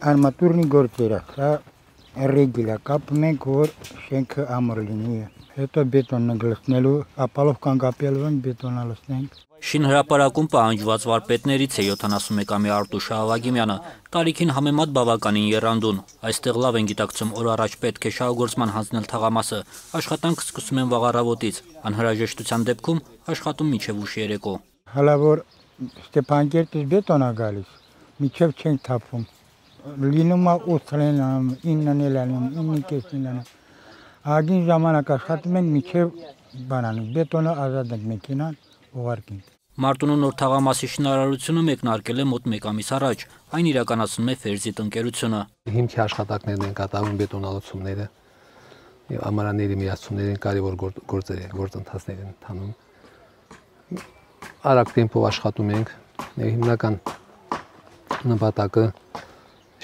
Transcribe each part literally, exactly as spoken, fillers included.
Armaturni gortera, sa regila kapne gor shenk amorlini. Eto beton nglesnelu, apalovkan kapelven beton alsneng. Շինհրապարակում պահանջված վարպետներից է յոթանասունմեկամյա Արտուշ Աղագիմյանը, տարիքին համեմատ բավականին եռանդուն։ Այստեղ լավ են գիտակցում, որ առաջ պետք է շահագործման հանձնել թաղամասը, աշխատանք սկսում են վաղ առավոտից, անհրաժեշտության դեպքում աշխատում մինչև ուշ երեկո։ Հələ որ Ստեփանակերտից բետոն է գալիս, Michev Chen թափում։ Լինում է ութն, իննն էլ անում, իննի կեսին անում։ Ագին ժամանակ աշխատում են մինչև բանան, բետոնը ազատ են մեքենան Մարտունու նոր թաղամասի շինարարությունը մեկնարկել է մոտ մեկ ամիս առաջ, այն իրականացնում է Ferzit ընկերությունը։ Հիմքի աշխատանքներն են կատարվում բետոնալացումները եւ ամառաների միացումներին կարևոր գործեր են, գործընթացներ են ընթանում։ Արագ տեմպով աշխատում ենք։ Հիմնական նպատակը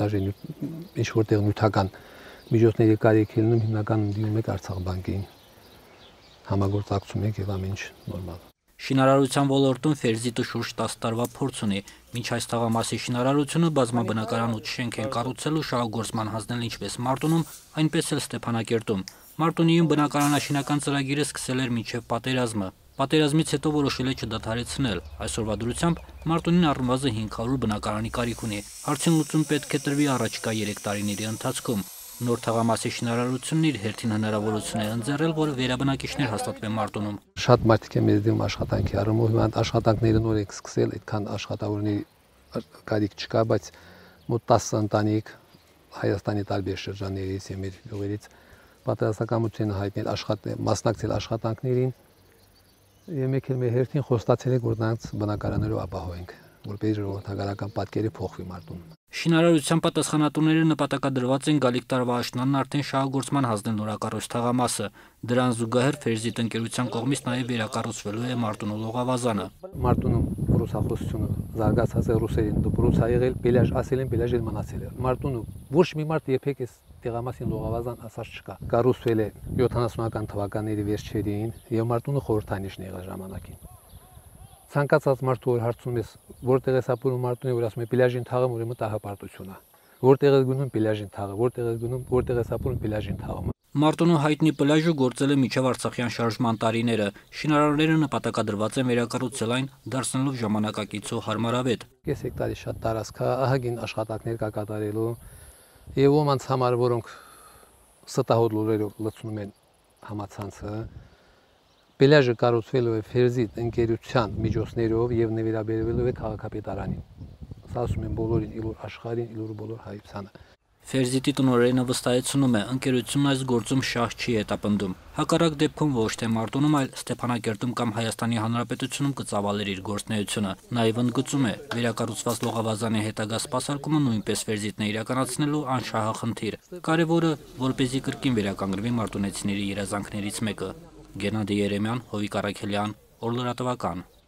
դաժե ինչ որտեղ նյութական միջոցների կարիք է լինում, հիմնական դիմում եք Արցախ բանկին։ Համագործակցում եք եւ ամեն ինչ նորմալ։ Շինարարության ոլորտում Ferzit-ը շուրջ տասը տարվա փորձ ունի, մինչ այս թաղամասի շինարարությունը բազմաբնակարան ութ շենք են կառուցել ու շահագործման հանձնել ինչպես Մարտունում, այնպես էլ Ստեփանակերտում։ Մարտունիում բնակարանաշինական ծրագիրը սկսել էր մինչև պատերազմը։ Պատերազմից հետո որոշել է չդադարեցնել։ Այսօրվա դրությամբ Մարտունին առնվազն հինգ հարյուր բնակարանի կարիք ունի։ Հարցին լուծում պետք է տրվի առաջիկա երեք տարիների ընթացքում։ Նոր թաղամասի շինարարությունն իր հերթին հնարավորություն է ընձեռել, որ վերաբնակիչներ հաստատվեն Մարտունում։ Շատ մարդիկ է մեզ դեմ աշխատանքի առումով, հիմա աշխատանքները նոր եք սկսել, այդքան աշխատավորների կարիք չկա, բայց մոտ տասը ընտանիք Հայաստանի տարբեր շրջաններից եւ մեր գյուղերից պատասխանատվություն հայտնել աշխատել, մասնակցել աշխատանքներին։ Եվ մենք էլ մեր հերթին խոստացել ենք, որ նրանց բնակարաններով ապահովենք, որպեսզի ժողովրդական պատկերը փոխվի Մարտունում։ Շինարարության պատասխանատուները նպատակադրված են գալիք տարվա աշնանն արդեն շահագործման հանձնել նորակառույց թաղամասը։ Դրան զուգահեռ Ferzit ընկերության կողմից նաև վերակառուցվելու է Մարտունու լողավազանը։ Մարտունում ռուսախոսությունը զարգացած է, ռուսերին դպրոց ա եղել, պելյաժ ասել են, պելյաժ էլ մնացել է։ Մարտունու ոչ մի մարդ երբեք այս տեղամասին լողավազան ասած չկա։ Կառուցվել է յոթանասունական թվականների վերջերին եւ Մարտունու խորհրդանիշն եղել ժամանակին։ Ցանկացած մարդու որ հարցում ես որտեղ է սապուրում Մարտունի որ ասում է պիլաժին թաղում ուրեմն տահապարտությունն է որտեղ է գնում պիլաժին թաղը որտեղ է գնում որտեղ է սապուրում պիլաժին թաղում Մարտունու հայտնի պլաժը գործել է միջև Արցախյան շարժման տարիները շինարարները նպատակադրված են վերակառուցել այն դարձնելով ժամանակակից ու հարմարավետ կես հեկտարի շատ տարածք ահագին աշխատանքներ կա կատարելու եւ ոմանց համար որոնք ստահոդ լուրերով լցնում են համացանցը Պելյաժը կառուցվելու է Ferzit ընկերության միջոցներով եւ նվիրաբերվելու է քաղաքապետարանին։ Սա ասում են բոլորին, իլուր աշխարհին, իլուր բոլոր հայությանը։ Ferzit-ի տնօրենը վստահեցնում է, ընկերությունն այս գործում շահ չի հետապնդում։ Հակառակ դեպքում ոչ թե Մարտունում, այլ Ստեփանակերտում կամ Հայաստանի Հանրապետությունում կծավալեր իր գործունեությունը։ Նաեւ ընդգծում է, վերակառուցված լողավազանի հետագա սպասարկումը նույնպես Ferzit-ն է իրականացնելու անշահախնդիր։ Կարևորը, որպեսզի կրկին վերականգնվի մարտունեցիների երազանքներից մեկը։ Gennady Yeremian, Hovi Karakhelian, Orl-Ratavakan.